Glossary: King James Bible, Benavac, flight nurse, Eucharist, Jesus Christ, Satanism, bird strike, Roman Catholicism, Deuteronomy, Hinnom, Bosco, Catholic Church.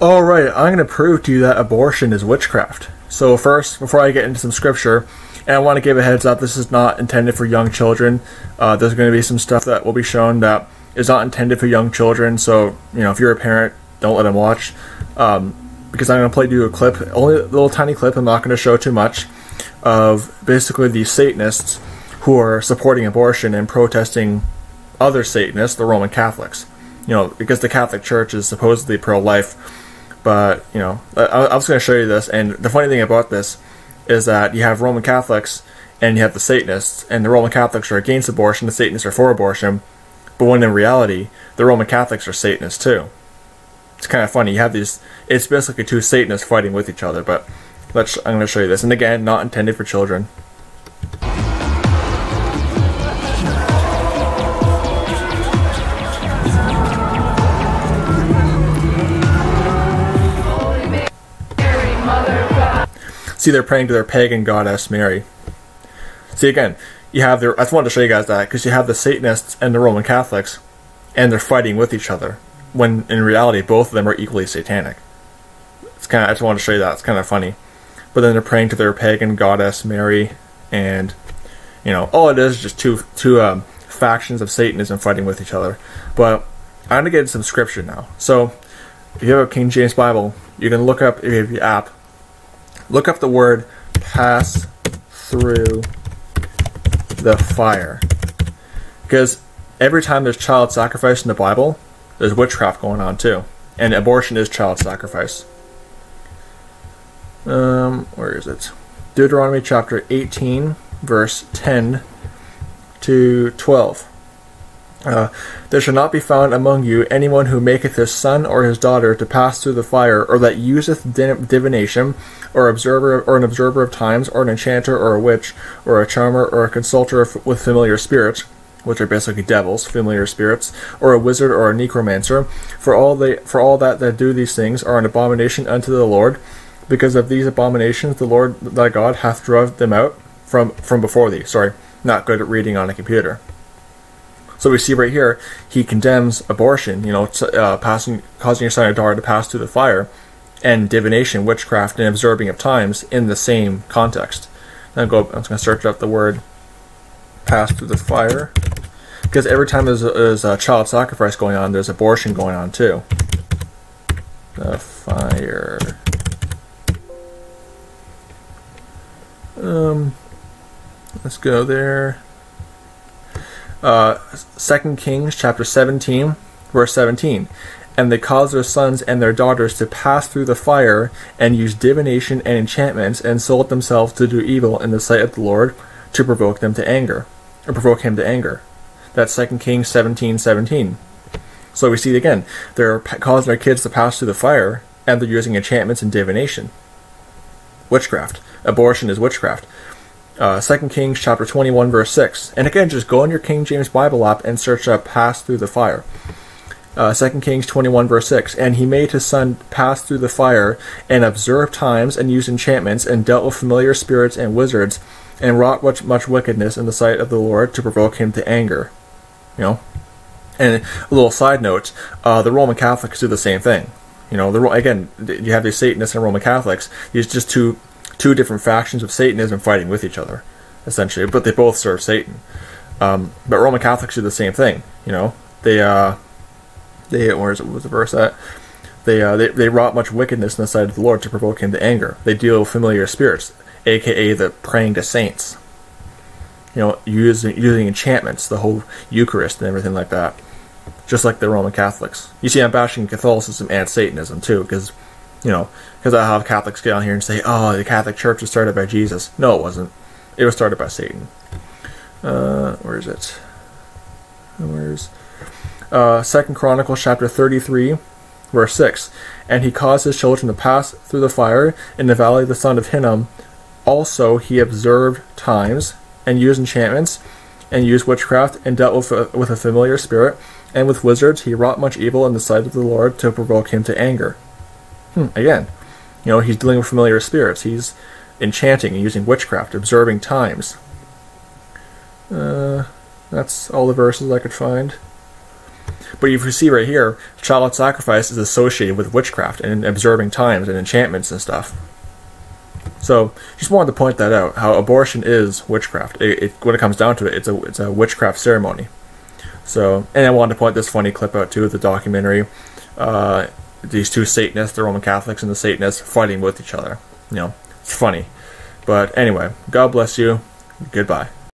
Alright, I'm going to prove to you that abortion is witchcraft. So first, before I get into some scripture, and I want to give a heads up, this is not intended for young children. There's going to be some stuff that will be shown that is not intended for young children, so, you know, if you're a parent, don't let them watch. Because I'm going to play you a clip, only a little tiny clip, I'm not going to show too much, of basically these Satanists who are supporting abortion and protesting other Satanists, the Roman Catholics. You know, because the Catholic Church is supposedly pro-life, but, you know, I was going to show you this, and the funny thing about this is that you have Roman Catholics and you have the Satanists, and the Roman Catholics are against abortion, the Satanists are for abortion, but when in reality, the Roman Catholics are Satanists too. It's kind of funny, you have these, it's basically two Satanists fighting with each other, but I'm going to show you this, and again, not intended for children. See, they're praying to their pagan goddess Mary. See, again, you have their, I just wanted to show you guys that because you have the Satanists and the Roman Catholics, and they're fighting with each other when in reality both of them are equally satanic. It's kind of, I just wanted to show you that. It's kind of funny. But then they're praying to their pagan goddess Mary, and you know, all it is just two factions of Satanism fighting with each other. But I'm gonna get into some scripture now. So if you have a King James Bible, you can look up, if you have your app, look up the word "pass through the fire," because every time there's child sacrifice in the Bible, there's witchcraft going on too, and abortion is child sacrifice. Where is it? Deuteronomy chapter 18, verse 10 to 12. There shall not be found among you anyone who maketh his son or his daughter to pass through the fire, or that useth divination, or an observer of times, or an enchanter, or a witch, or a charmer, or a consulter with familiar spirits, which are basically devils, familiar spirits, or a wizard, or a necromancer. For all that do these things are an abomination unto the Lord. Because of these abominations, the Lord thy God hath driven them out from before thee. Sorry, not good at reading on a computer. So we see right here, he condemns abortion, you know, causing your son or daughter to pass through the fire, and divination, witchcraft, and observing of times in the same context. I'm just going to search up the word "pass through the fire," because every time there's a child sacrifice going on, there's abortion going on too. The fire. Let's go there. 2 Kings chapter 17, verse 17. And they caused their sons and their daughters to pass through the fire, and used divination and enchantments, and sold themselves to do evil in the sight of the Lord, to provoke them to anger, or provoke him to anger. That's 2 Kings 17:17. So we see again, they're causing their kids to pass through the fire, and they're using enchantments and divination. Witchcraft. Abortion is witchcraft. 2 Kings chapter 21, verse 6. And again, just go on your King James Bible app and search up "pass through the fire." 2 Kings 21, verse 6. And he made his son pass through the fire, and observed times, and used enchantments, and dealt with familiar spirits and wizards, and wrought much wickedness in the sight of the Lord, to provoke him to anger. You know? And a little side note, the Roman Catholics do the same thing. You know, again, you have these Satanists and Roman Catholics. These just two different factions of Satanism fighting with each other, essentially, but they both serve Satan. But Roman Catholics do the same thing, you know. They wrought much wickedness in the sight of the Lord to provoke him to anger. They deal with familiar spirits, aka the praying to saints. You know, using enchantments, the whole Eucharist and everything like that. Just like the Roman Catholics. You see, I'm bashing Catholicism and Satanism too, because, you know, because I have Catholics get on here and say, "Oh, the Catholic Church was started by Jesus." No, it wasn't. It was started by Satan. Where is it? Where's 2 Chronicles chapter 33, verse 6. And he caused his children to pass through the fire in the valley of the son of Hinnom. Also, he observed times, and used enchantments, and used witchcraft, and dealt with a familiar spirit, and with wizards. He wrought much evil in the sight of the Lord, to provoke him to anger. Again, you know, he's dealing with familiar spirits. He's enchanting and using witchcraft, observing times. That's all the verses I could find. But if you see right here, child sacrifice is associated with witchcraft and observing times and enchantments and stuff. So just wanted to point that out, how abortion is witchcraft. When it comes down to it, it's a witchcraft ceremony. So, and I wanted to point this funny clip out too of the documentary. These two Satanists, the Roman Catholics and the Satanists, fighting with each other. You know, it's funny. But anyway, God bless you. Goodbye.